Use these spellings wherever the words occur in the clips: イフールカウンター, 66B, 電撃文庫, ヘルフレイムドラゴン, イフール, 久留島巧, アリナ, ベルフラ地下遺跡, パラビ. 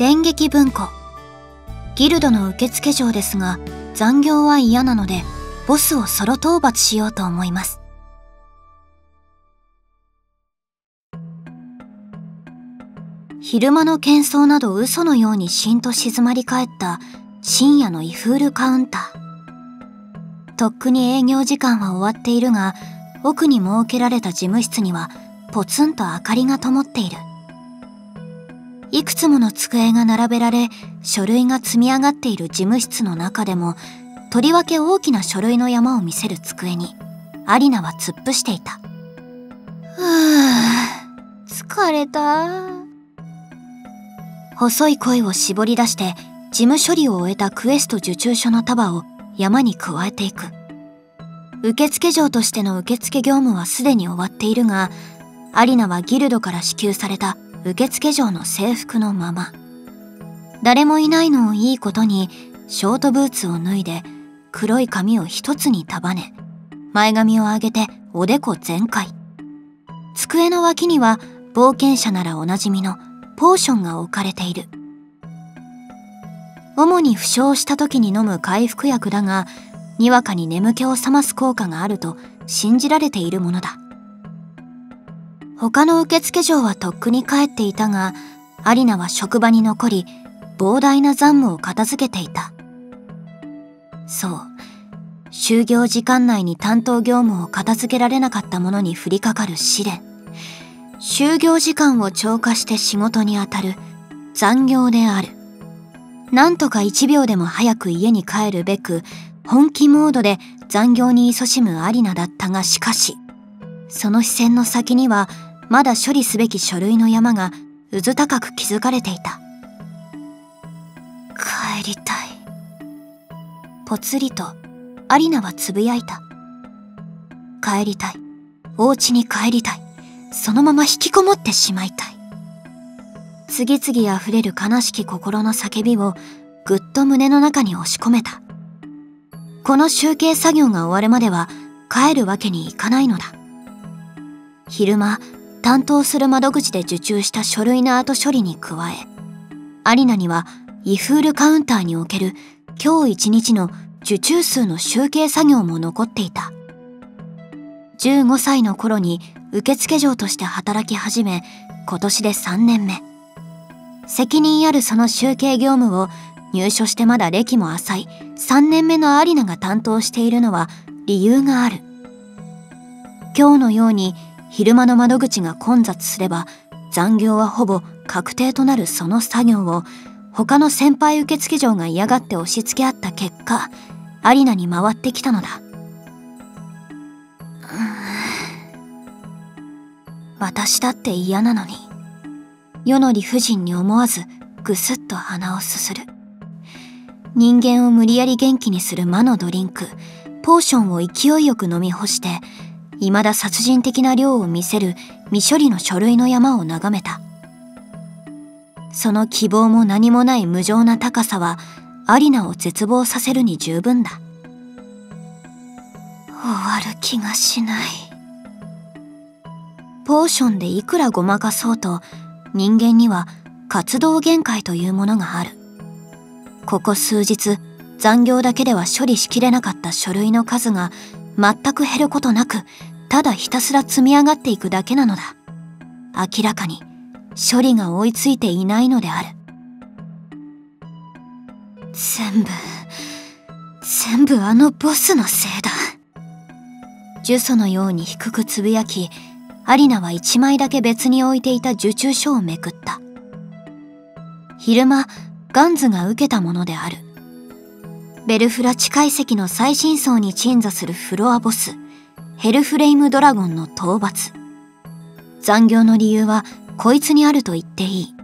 電撃文庫。ギルドの受付嬢ですが、残業は嫌なので、ボスをソロ討伐しようと思います。昼間の喧騒など嘘のようにしんと静まり返った深夜のイフールカウンター。とっくに営業時間は終わっているが、奥に設けられた事務室にはポツンと明かりが灯っている。いくつもの机が並べられ、書類が積み上がっている事務室の中でも、とりわけ大きな書類の山を見せる机に、アリナは突っ伏していた。はぁ、疲れた。細い声を絞り出して、事務処理を終えたクエスト受注書の束を山に加えていく。受付嬢としての受付業務はすでに終わっているが、アリナはギルドから支給された受付嬢の制服のまま。誰もいないのをいいことに、ショートブーツを脱いで、黒い髪を一つに束ね、前髪を上げておでこ全開。机の脇には冒険者ならおなじみのポーションが置かれている。主に負傷した時に飲む回復薬だが、にわかに眠気を覚ます効果があると信じられているものだ。他の受付嬢はとっくに帰っていたが、アリナは職場に残り、膨大な残務を片付けていた。そう、就業時間内に担当業務を片付けられなかったものに降りかかる試練。就業時間を超過して仕事に当たる残業である。なんとか一秒でも早く家に帰るべく、本気モードで残業に勤しむアリナだったが、しかし、その視線の先には、まだ処理すべき書類の山がうず高く築かれていた。帰りたい。ぽつりと、アリナはつぶやいた。帰りたい。お家に帰りたい。そのまま引きこもってしまいたい。次々溢れる悲しき心の叫びをぐっと胸の中に押し込めた。この集計作業が終わるまでは帰るわけにいかないのだ。昼間、担当する窓口で受注した書類の後処理に加え、アリナにはイフールカウンターにおける今日一日の受注数の集計作業も残っていた。15歳の頃に受付嬢として働き始め、今年で3年目。責任あるその集計業務を入所してまだ歴も浅い3年目のアリナが担当しているのは理由がある。今日のように昼間の窓口が混雑すれば残業はほぼ確定となるその作業を他の先輩受付嬢が嫌がって押し付け合った結果、アリナに回ってきたのだ。私だって嫌なのに。世の理不尽に思わずぐすっと鼻をすする。人間を無理やり元気にする魔のドリンク、ポーションを勢いよく飲み干して、未だ殺人的な量を見せる未処理の書類の山を眺めた。その希望も何もない無情な高さは、アリナを絶望させるに十分だ。終わる気がしない。ポーションでいくらごまかそうと、人間には活動限界というものがある。ここ数日、残業だけでは処理しきれなかった書類の数が全く減ることなく、ただひたすら積み上がっていくだけなのだ。明らかに処理が追いついていないのである。全部あのボスのせいだ。呪詛のように低くつぶやき、アリナは一枚だけ別に置いていた受注書をめくった。昼間、ガンズが受けたものである。ベルフラ地下遺跡の最深層に鎮座するフロアボス、ヘルフレイムドラゴンの討伐。残業の理由はこいつにあると言っていい。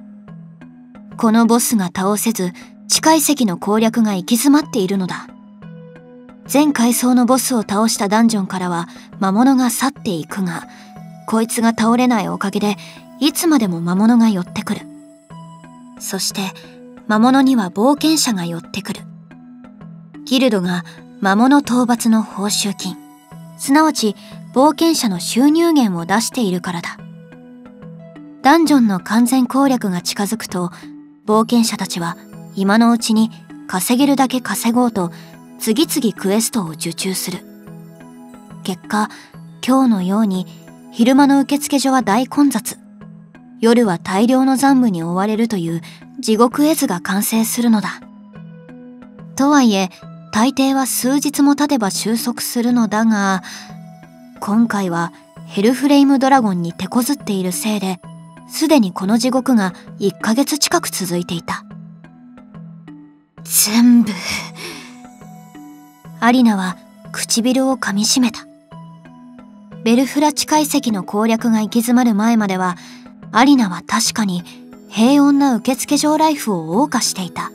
このボスが倒せず、地下遺跡の攻略が行き詰まっているのだ。全階層のボスを倒したダンジョンからは魔物が去っていくが、こいつが倒れないおかげで、いつまでも魔物が寄ってくる。そして、魔物には冒険者が寄ってくる。ギルドが魔物討伐の報酬金、すなわち冒険者の収入源を出しているからだ。ダンジョンの完全攻略が近づくと、冒険者たちは今のうちに稼げるだけ稼ごうと次々クエストを受注する。結果、今日のように昼間の受付所は大混雑、夜は大量の残務に追われるという地獄絵図が完成するのだ。とはいえ大抵は数日も経てば収束するのだが、今回はヘルフレイムドラゴンに手こずっているせいで、すでにこの地獄が1ヶ月近く続いていた。全部。アリナは唇を噛みしめた。ベルフラ地下遺跡の攻略が行き詰まる前までは、アリナは確かに平穏な受付嬢ライフを謳歌していた。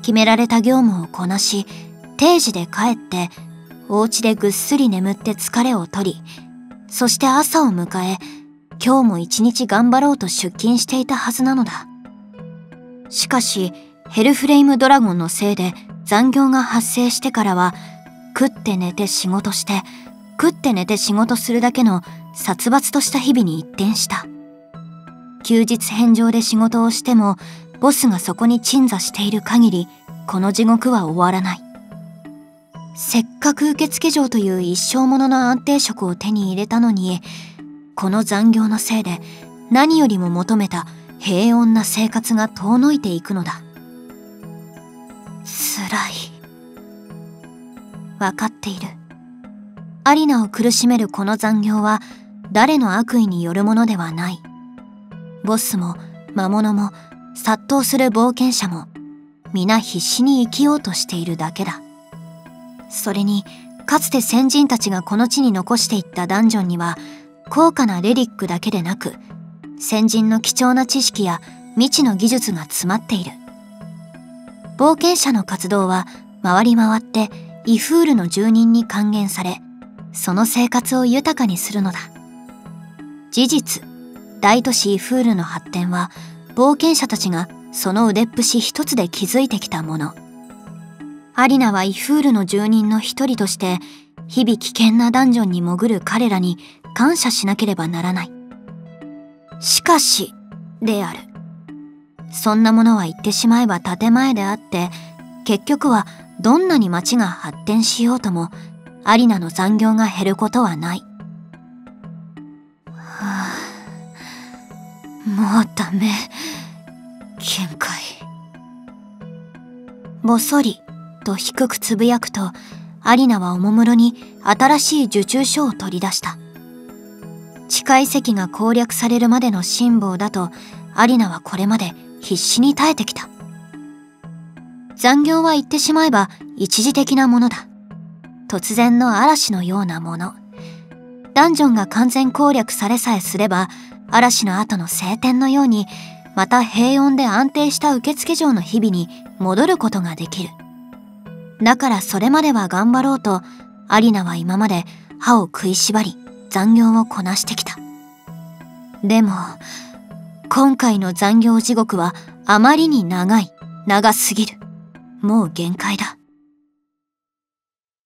決められた業務をこなし、定時で帰って、お家でぐっすり眠って疲れを取り、そして朝を迎え、今日も一日頑張ろうと出勤していたはずなのだ。しかし、ヘルフレイムドラゴンのせいで残業が発生してからは、食って寝て仕事して、食って寝て仕事するだけの殺伐とした日々に一転した。休日返上で仕事をしても、ボスがそこに鎮座している限り、この地獄は終わらない。せっかく受付嬢という一生ものの安定職を手に入れたのに、この残業のせいで何よりも求めた平穏な生活が遠のいていくのだ。つらい。わかっている。アリナを苦しめるこの残業は誰の悪意によるものではない。ボスも魔物も殺到する冒険者も皆必死に生きようとしているだけだ。それにかつて先人たちがこの地に残していったダンジョンには高価なレリックだけでなく、先人の貴重な知識や未知の技術が詰まっている。冒険者の活動は回り回ってイフールの住人に還元され、その生活を豊かにするのだ。事実、大都市イフールの発展は冒険者たちがその腕っぷし一つで築いてきたもの。アリナはイフールの住人の一人として、日々危険なダンジョンに潜る彼らに感謝しなければならない。しかし、である。そんなものは言ってしまえば建前であって、結局はどんなに街が発展しようとも、アリナの残業が減ることはない。はあ、もうダメ。限界。ぼそり。と低くつぶやくと、アリナはおもむろに新しい受注書を取り出した。地下遺跡が攻略されるまでの辛抱だと、アリナはこれまで必死に耐えてきた。残業は言ってしまえば一時的なものだ。突然の嵐のようなもの。ダンジョンが完全攻略されさえすれば、嵐の後の晴天のように、また平穏で安定した受付嬢の日々に戻ることができる。だからそれまでは頑張ろうと、アリナは今まで歯を食いしばり残業をこなしてきた。でも、今回の残業地獄はあまりに長い、長すぎる。もう限界だ。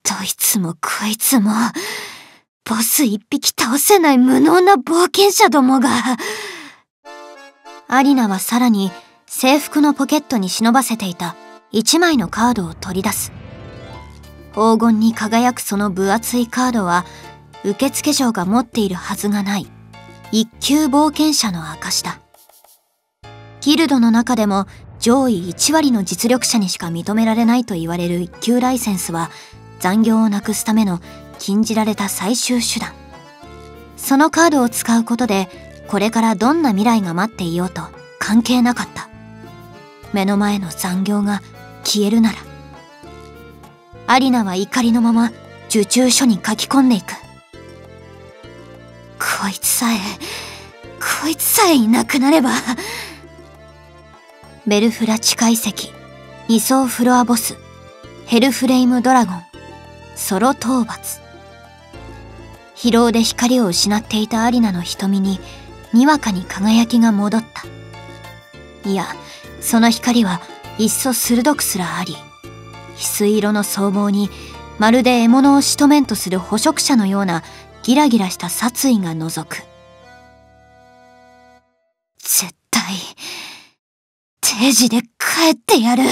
どいつもこいつも、ボス一匹倒せない無能な冒険者どもが。アリナはさらに制服のポケットに忍ばせていた一枚のカードを取り出す。黄金に輝くその分厚いカードは、受付嬢が持っているはずがない、一級冒険者の証だ。ギルドの中でも上位1割の実力者にしか認められないと言われる一級ライセンスは、残業をなくすための禁じられた最終手段。そのカードを使うことで、これからどんな未来が待っていようと関係なかった。目の前の残業が消えるなら。アリナは怒りのまま受注書に書き込んでいく。こいつさえいなくなれば。ベルフラ地下遺跡、2層フロアボス、ヘルフレイムドラゴン、ソロ討伐。疲労で光を失っていたアリナの瞳に、にわかに輝きが戻った。いや、その光はいっそ鋭くすらあり、翡翠色の僧帽にまるで獲物を仕留めんとする捕食者のようなギラギラした殺意が覗く。絶対、定時で帰ってやる。